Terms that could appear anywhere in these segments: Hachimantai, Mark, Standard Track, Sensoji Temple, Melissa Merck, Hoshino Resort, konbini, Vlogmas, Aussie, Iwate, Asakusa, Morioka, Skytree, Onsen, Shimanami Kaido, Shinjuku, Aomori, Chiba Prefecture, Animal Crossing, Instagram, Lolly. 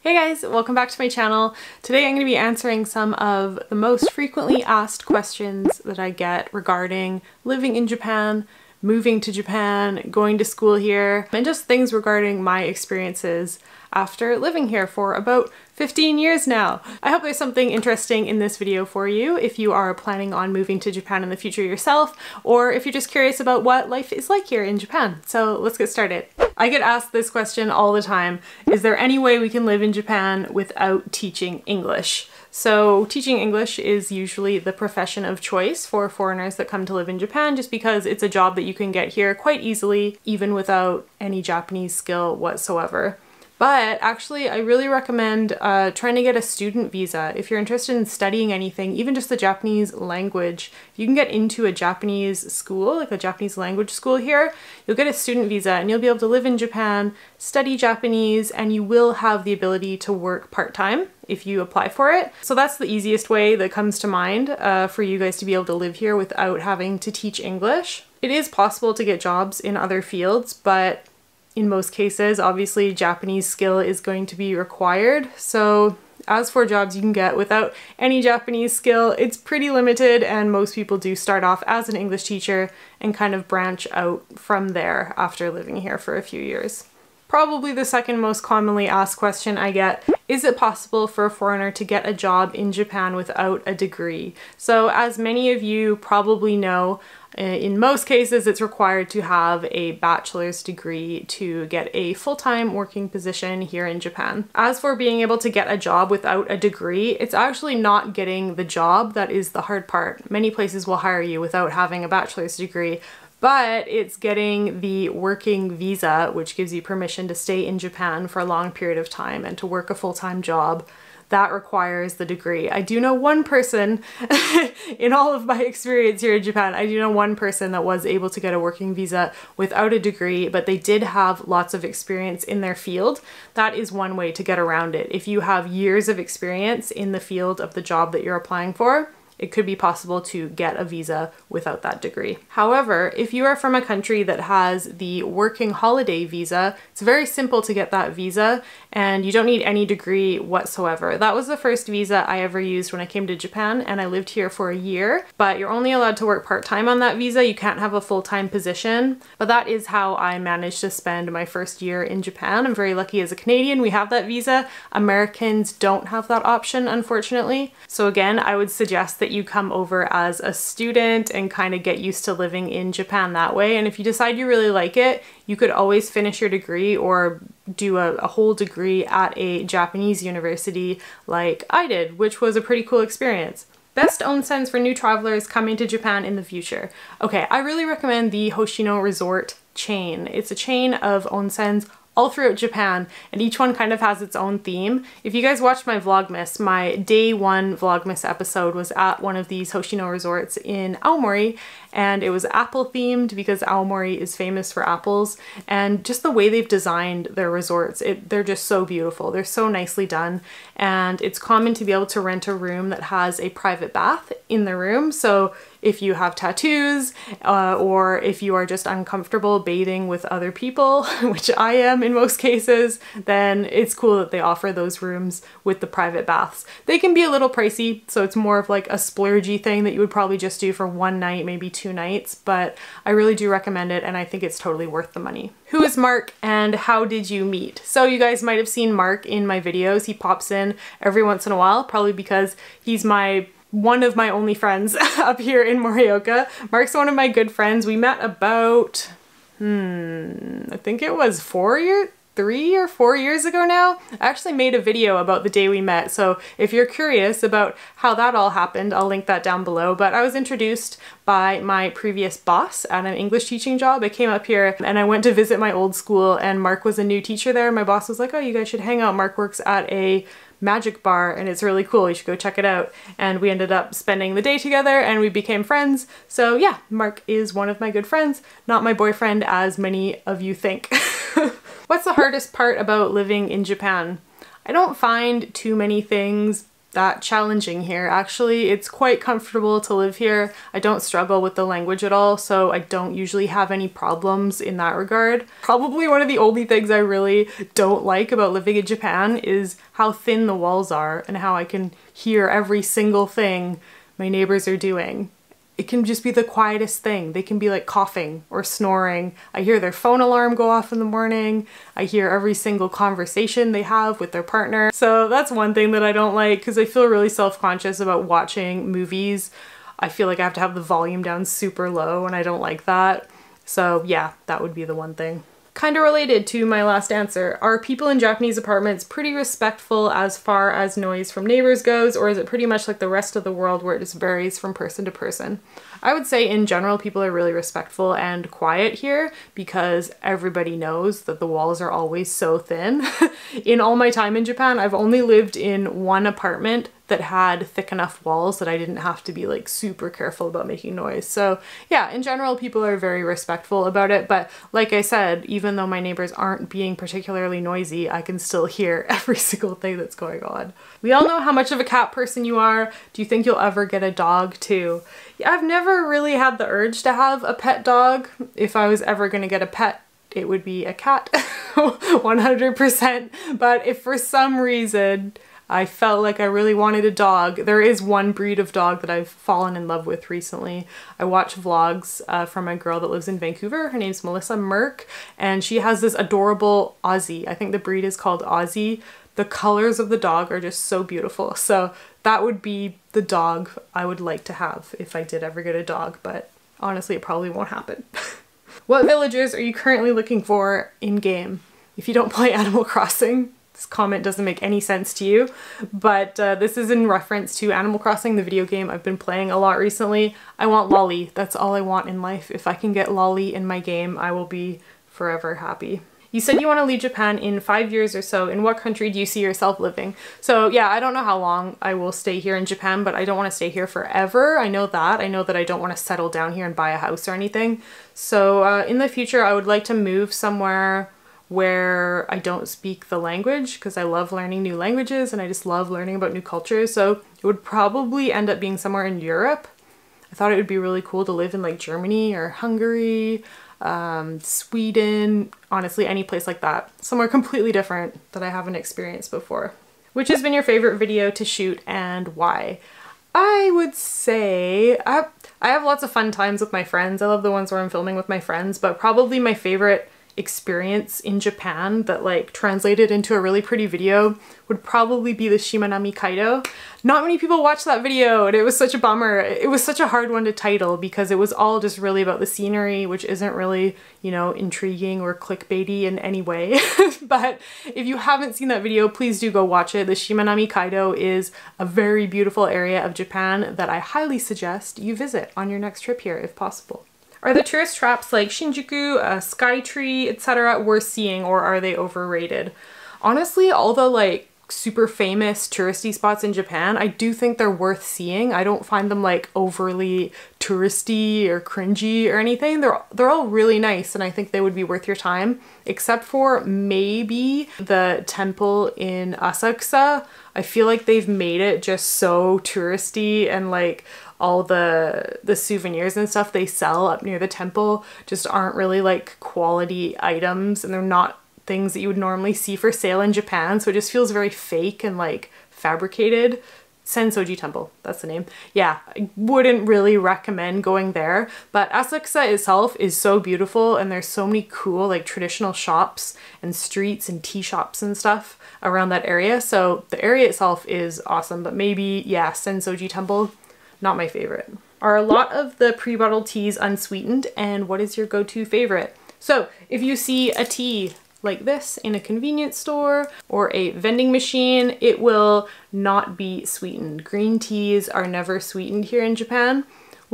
Hey guys, welcome back to my channel. Today I'm going to be answering some of the most frequently asked questions that I get regarding living in Japan, moving to Japan, going to school here, and just things regarding my experiences after living here for about 15 years now. I hope there's something interesting in this video for you if you are planning on moving to Japan in the future yourself, or if you're just curious about what life is like here in Japan. So let's get started. I get asked this question all the time. Is there any way we can live in Japan without teaching English? So teaching English is usually the profession of choice for foreigners that come to live in Japan, just because it's a job that you can get here quite easily, even without any Japanese skill whatsoever. But actually, I really recommend trying to get a student visa. If you're interested in studying anything, even just the Japanese language, if you can get into a Japanese school, like a Japanese language school here, you'll get a student visa and you'll be able to live in Japan, study Japanese, and you will have the ability to work part-time if you apply for it. So that's the easiest way that comes to mind for you guys to be able to live here without having to teach English. It is possible to get jobs in other fields, but in most cases, obviously, Japanese skill is going to be required. So as for jobs you can get without any Japanese skill, it's pretty limited, and most people do start off as an English teacher and kind of branch out from there after living here for a few years. Probably the second most commonly asked question I get, is it possible for a foreigner to get a job in Japan without a degree? So as many of you probably know, in most cases it's required to have a bachelor's degree to get a full-time working position here in Japan. As for being able to get a job without a degree, it's actually not getting the job that is the hard part. Many places will hire you without having a bachelor's degree, but it's getting the working visa, which gives you permission to stay in Japan for a long period of time and to work a full-time job. That requires the degree. I do know one person in all of my experience here in Japan, I do know one person that was able to get a working visa without a degree, but they did have lots of experience in their field. That is one way to get around it. If you have years of experience in the field of the job that you're applying for, it could be possible to get a visa without that degree. However, if you are from a country that has the working holiday visa, it's very simple to get that visa and you don't need any degree whatsoever. That was the first visa I ever used when I came to Japan and I lived here for a year, but you're only allowed to work part-time on that visa. You can't have a full-time position, but that is how I managed to spend my first year in Japan. I'm very lucky as a Canadian, we have that visa. Americans don't have that option, unfortunately. So again, I would suggest that you come over as a student and kind of get used to living in Japan that way. And if you decide you really like it, you could always finish your degree or do a whole degree at a Japanese university like I did, which was a pretty cool experience. Best onsens for new travelers coming to Japan in the future. Okay, I really recommend the Hoshino Resort chain. It's a chain of onsens all throughout Japan, and each one kind of has its own theme. If you guys watched my Vlogmas, my day one Vlogmas episode was at one of these Hoshino resorts in Aomori, and it was apple themed because Aomori is famous for apples, and just the way they've designed their resorts, they're just so beautiful. They're so nicely done, and it's common to be able to rent a room that has a private bath in the room. So if you have tattoos or if you are just uncomfortable bathing with other people, which I am in most cases, then it's cool that they offer those rooms with the private baths. They can be a little pricey, so it's more of like a splurgy thing that you would probably just do for one night, maybe two nights, but I really do recommend it and I think it's totally worth the money. Who is Mark and how did you meet? So you guys might have seen Mark in my videos. He pops in every once in a while, probably because he's one of my only friends up here in Morioka. Mark's one of my good friends. We met about, I think it was 3 or 4 years ago now. I actually made a video about the day we met, so if you're curious about how that all happened, I'll link that down below. But I was introduced by my previous boss at an English teaching job. I came up here and I went to visit my old school and Mark was a new teacher there. My boss was like, oh, you guys should hang out. Mark works at a magic bar and it's really cool, you should go check it out. And we ended up spending the day together and we became friends. So yeah, Mark is one of my good friends, not my boyfriend as many of you think. What's the hardest part about living in Japan? I don't find too many things that challenging here. Actually, it's quite comfortable to live here. I don't struggle with the language at all, so I don't usually have any problems in that regard. Probably one of the only things I really don't like about living in Japan is how thin the walls are and how I can hear every single thing my neighbors are doing. It can just be the quietest thing. They can be like coughing or snoring. I hear their phone alarm go off in the morning. I hear every single conversation they have with their partner. So that's one thing that I don't like, because I feel really self-conscious about watching movies. I feel like I have to have the volume down super low and I don't like that. So yeah, that would be the one thing. Kind of related to my last answer, are people in Japanese apartments pretty respectful as far as noise from neighbors goes, or is it pretty much like the rest of the world where it just varies from person to person? I would say in general people are really respectful and quiet here because everybody knows that the walls are always so thin. In all my time in Japan, I've only lived in one apartment that had thick enough walls that I didn't have to be like super careful about making noise. So yeah, in general, people are very respectful about it. But like I said, even though my neighbors aren't being particularly noisy, I can still hear every single thing that's going on. We all know how much of a cat person you are. Do you think you'll ever get a dog too? Yeah, I've never really had the urge to have a pet dog. If I was ever gonna get a pet, it would be a cat, 100%. But if for some reason, I felt like I really wanted a dog. There is one breed of dog that I've fallen in love with recently. I watch vlogs from a girl that lives in Vancouver. Her name's Melissa Merck, and she has this adorable Aussie. I think the breed is called Aussie. The colors of the dog are just so beautiful. So that would be the dog I would like to have if I did ever get a dog, but honestly, it probably won't happen. What villagers are you currently looking for in game? If you don't play Animal Crossing, this comment doesn't make any sense to you, but this is in reference to Animal Crossing, the video game I've been playing a lot recently. I want Lolly. That's all I want in life. If I can get Lolly in my game, I will be forever happy. You said you want to leave Japan in 5 years or so. In what country do you see yourself living? So yeah, I don't know how long I will stay here in Japan, but I don't want to stay here forever. I know that. I know that I don't want to settle down here and buy a house or anything. So in the future, I would like to move somewhere where I don't speak the language, because I love learning new languages and I just love learning about new cultures. So it would probably end up being somewhere in Europe. I thought it would be really cool to live in like Germany or Hungary, Sweden, honestly, any place like that. Somewhere completely different that I haven't experienced before. Which has been your favorite video to shoot and why? I would say I have lots of fun times with my friends. I love the ones where I'm filming with my friends, but probably my favorite experience in Japan that like translated into a really pretty video would probably be the Shimanami Kaido. Not many people watched that video and it was such a bummer. It was such a hard one to title because it was all just really about the scenery, which isn't really, you know, intriguing or clickbaity in any way. But if you haven't seen that video, please do go watch it. The Shimanami Kaido is a very beautiful area of Japan that I highly suggest you visit on your next trip here if possible. Are the tourist traps like Shinjuku, Skytree, etc. worth seeing, or are they overrated? Honestly, all the like super famous touristy spots in Japan, I do think they're worth seeing. I don't find them like overly touristy or cringy or anything. They're all really nice and I think they would be worth your time, except for maybe the temple in Asakusa. I feel like they've made it just so touristy and like all the souvenirs and stuff they sell up near the temple just aren't really like quality items and they're not things that you would normally see for sale in Japan, so it just feels very fake and like fabricated. Sensoji Temple, that's the name. Yeah, I wouldn't really recommend going there, but Asakusa itself is so beautiful and there's so many cool like traditional shops and streets and tea shops and stuff around that area, so the area itself is awesome, but maybe, yeah, Sensoji Temple, not my favorite. Are a lot of the pre-bottled teas unsweetened, and what is your go-to favorite? So if you see a tea like this in a convenience store or a vending machine, it will not be sweetened. Green teas are never sweetened here in Japan,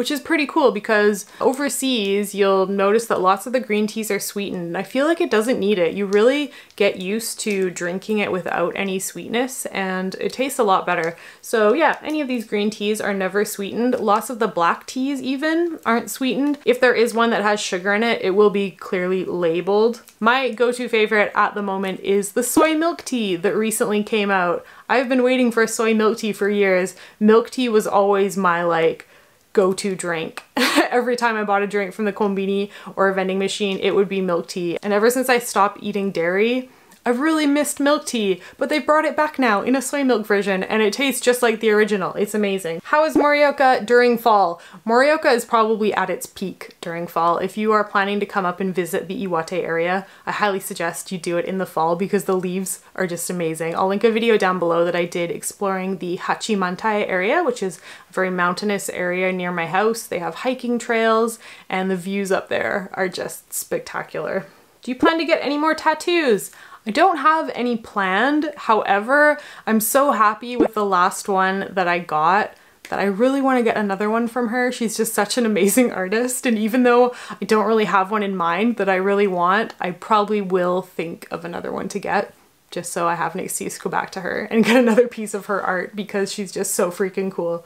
which is pretty cool because overseas you'll notice that lots of the green teas are sweetened, and I feel like it doesn't need it. You really get used to drinking it without any sweetness and it tastes a lot better. So yeah, any of these green teas are never sweetened. Lots of the black teas even aren't sweetened. If there is one that has sugar in it, it will be clearly labeled. My go-to favorite at the moment is the soy milk tea that recently came out. I've been waiting for soy milk tea for years. Milk tea was always my like go-to drink. Every time I bought a drink from the konbini or a vending machine, it would be milk tea. And ever since I stopped eating dairy, I've really missed milk tea, but they've brought it back now in a soy milk version and it tastes just like the original. It's amazing. How is Morioka during fall? Morioka is probably at its peak during fall. If you are planning to come up and visit the Iwate area, I highly suggest you do it in the fall because the leaves are just amazing. I'll link a video down below that I did exploring the Hachimantai area, which is a very mountainous area near my house. They have hiking trails and the views up there are just spectacular. Do you plan to get any more tattoos? I don't have any planned, however, I'm so happy with the last one that I got that I really want to get another one from her. She's just such an amazing artist, and even though I don't really have one in mind that I really want, I probably will think of another one to get, just so I have an excuse to go back to her and get another piece of her art because she's just so freaking cool.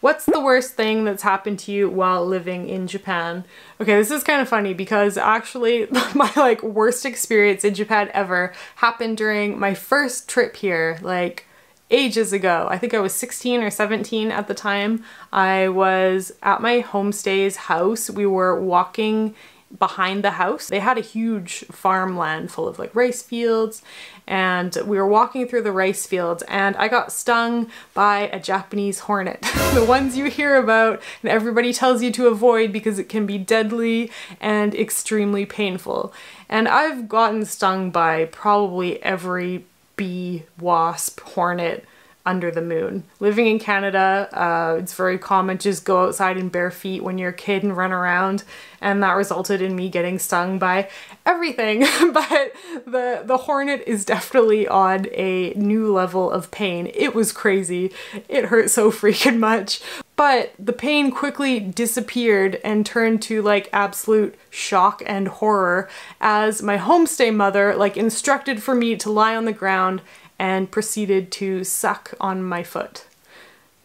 What's the worst thing that's happened to you while living in Japan? Okay, this is kind of funny because actually my like worst experience in Japan ever happened during my first trip here, like ages ago. I think I was 16 or 17 at the time. I was at my homestay's house. We were walking behind the house. They had a huge farmland full of like rice fields, and we were walking through the rice fields and I got stung by a Japanese hornet. The ones you hear about and everybody tells you to avoid because it can be deadly and extremely painful. And I've gotten stung by probably every bee, wasp, hornet under the moon. Living in Canada, it's very common to just go outside in bare feet when you're a kid and run around, and that resulted in me getting stung by everything. But the hornet is definitely on a new level of pain. It was crazy. It hurt so freaking much. But the pain quickly disappeared and turned to like absolute shock and horror as my homestay mother like instructed for me to lie on the ground and proceeded to suck on my foot.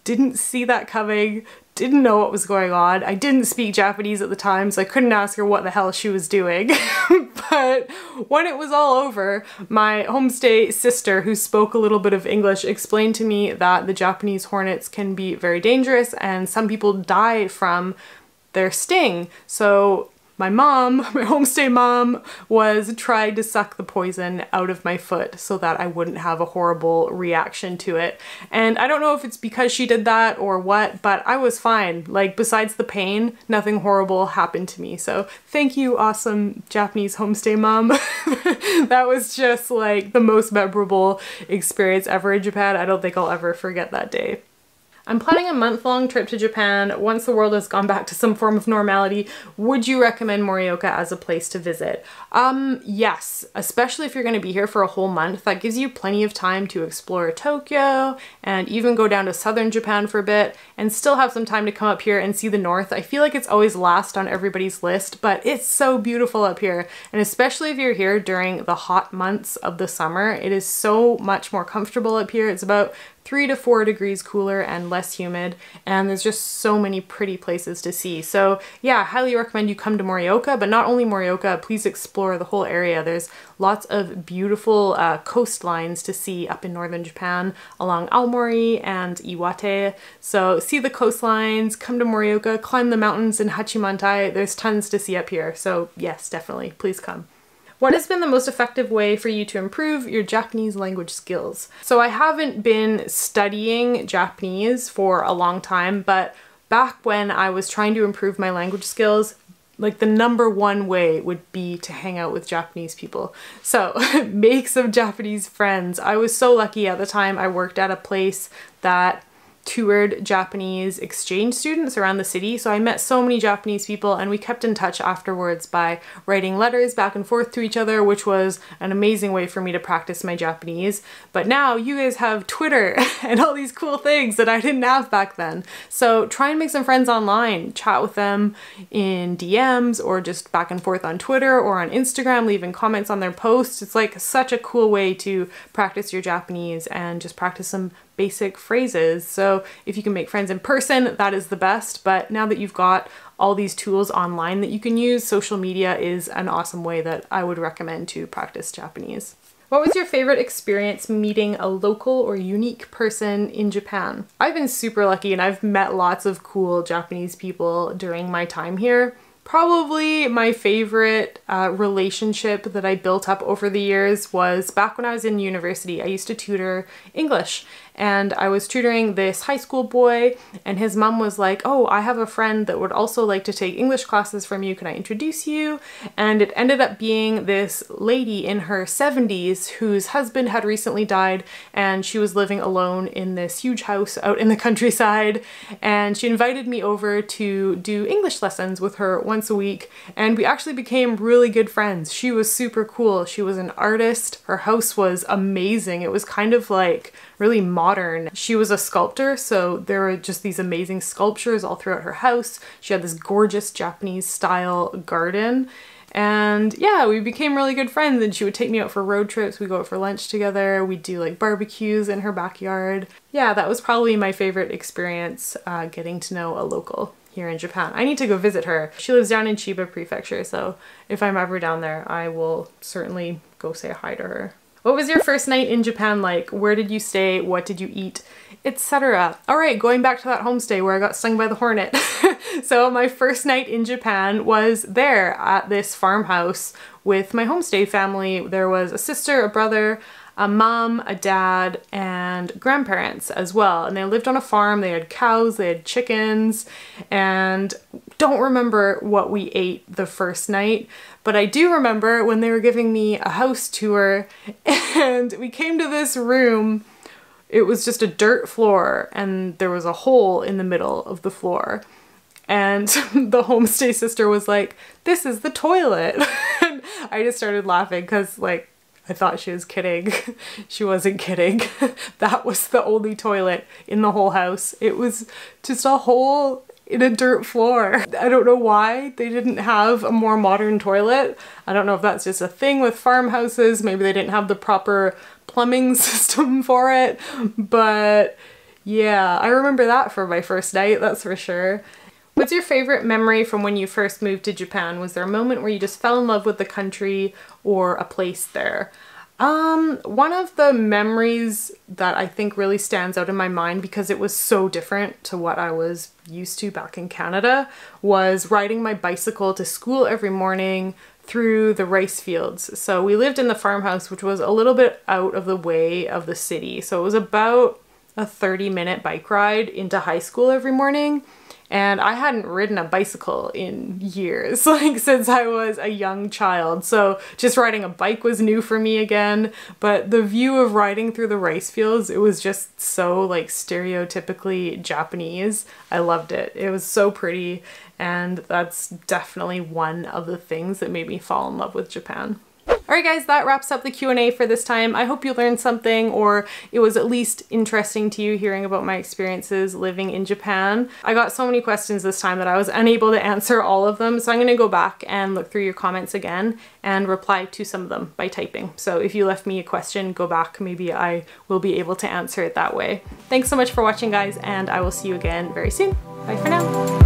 Didn't see that coming, didn't know what was going on. I didn't speak Japanese at the time, so I couldn't ask her what the hell she was doing. But when it was all over, my homestay sister, who spoke a little bit of English, explained to me that the Japanese hornets can be very dangerous and some people die from their sting. So my mom, my homestay mom, was trying to suck the poison out of my foot so that I wouldn't have a horrible reaction to it. And I don't know if it's because she did that or what, but I was fine. Like, besides the pain, nothing horrible happened to me. So thank you, awesome Japanese homestay mom. That was just like the most memorable experience ever in Japan. I don't think I'll ever forget that day. I'm planning a month-long trip to Japan once the world has gone back to some form of normality. Would you recommend Morioka as a place to visit? Yes, especially if you're going to be here for a whole month. That gives you plenty of time to explore Tokyo and even go down to southern Japan for a bit and still have some time to come up here and see the north. I feel like it's always last on everybody's list, but it's so beautiful up here. And especially if you're here during the hot months of the summer, it is so much more comfortable up here. It's about 3 to 4 degrees cooler and less humid, and there's just so many pretty places to see. So yeah, I highly recommend you come to Morioka, but not only Morioka, please explore the whole area. There's lots of beautiful coastlines to see up in northern Japan along Aomori and Iwate. So see the coastlines, come to Morioka, climb the mountains in Hachimantai. There's tons to see up here. So yes, definitely, please come. What has been the most effective way for you to improve your Japanese language skills? So I haven't been studying Japanese for a long time, but back when I was trying to improve my language skills, like the #1 way would be to hang out with Japanese people. So make some Japanese friends. I was so lucky at the time. I worked at a place that toured Japanese exchange students around the city, so I met so many Japanese people and we kept in touch afterwards by writing letters back and forth to each other, which was an amazing way for me to practice my Japanese. But now you guys have Twitter and all these cool things that I didn't have back then. So try and make some friends online, chat with them in DMs or just back and forth on Twitter or on Instagram, leaving comments on their posts. It's like such a cool way to practice your Japanese and just practice some basic phrases. So if you can make friends in person, that is the best. But now that you've got all these tools online that you can use, social media is an awesome way that I would recommend to practice Japanese. What was your favorite experience meeting a local or unique person in Japan? I've been super lucky and I've met lots of cool Japanese people during my time here. Probably my favorite relationship that I built up over the years was back when I was in university. I used to tutor English and I was tutoring this high school boy and his mom was like, oh, I have a friend that would also like to take English classes from you. Can I introduce you? And it ended up being this lady in her 70s whose husband had recently died and she was living alone in this huge house out in the countryside. And she invited me over to do English lessons with her once a week, and we actually became really good friends. She was super cool. She was an artist. Her house was amazing. It was kind of like really modern. She was a sculptor, so there were just these amazing sculptures all throughout her house. She had this gorgeous Japanese style garden. And yeah, we became really good friends and she would take me out for road trips. We'd go out for lunch together. We'd do like barbecues in her backyard. Yeah, that was probably my favorite experience, getting to know a local here in Japan. I need to go visit her. She lives down in Chiba Prefecture, so if I'm ever down there, I will certainly go say hi to her. What was your first night in Japan like? Where did you stay? What did you eat? Etc. Alright, going back to that homestay where I got stung by the hornet. So my first night in Japan was there at this farmhouse with my homestay family. There was a sister, a brother, a mom, a dad, and grandparents as well. And they lived on a farm, they had cows, they had chickens, and don't remember what we ate the first night, but I do remember when they were giving me a house tour and we came to this room. It was just a dirt floor and there was a hole in the middle of the floor. And the homestay sister was like, "This is the toilet." And I just started laughing because like, I thought she was kidding. She wasn't kidding. That was the only toilet in the whole house. It was just a hole in a dirt floor. I don't know why they didn't have a more modern toilet. I don't know if that's just a thing with farmhouses. Maybe they didn't have the proper plumbing system for it. But yeah, I remember that for my first night, that's for sure. What's your favorite memory from when you first moved to Japan? Was there a moment where you just fell in love with the country or a place there? One of the memories that I think really stands out in my mind because it was so different to what I was used to back in Canada was riding my bicycle to school every morning through the rice fields. So we lived in the farmhouse, which was a little bit out of the way of the city. So it was about a 30-minute bike ride into high school every morning. And I hadn't ridden a bicycle in years, like since I was a young child. So just riding a bike was new for me again. But the view of riding through the rice fields, it was just so like stereotypically Japanese. I loved it. It was so pretty. And that's definitely one of the things that made me fall in love with Japan. Alright guys, that wraps up the Q&A for this time. I hope you learned something or it was at least interesting to you hearing about my experiences living in Japan. I got so many questions this time that I was unable to answer all of them, so I'm going to go back and look through your comments again and reply to some of them by typing. So if you left me a question, go back. Maybe I will be able to answer it that way. Thanks so much for watching guys, and I will see you again very soon. Bye for now.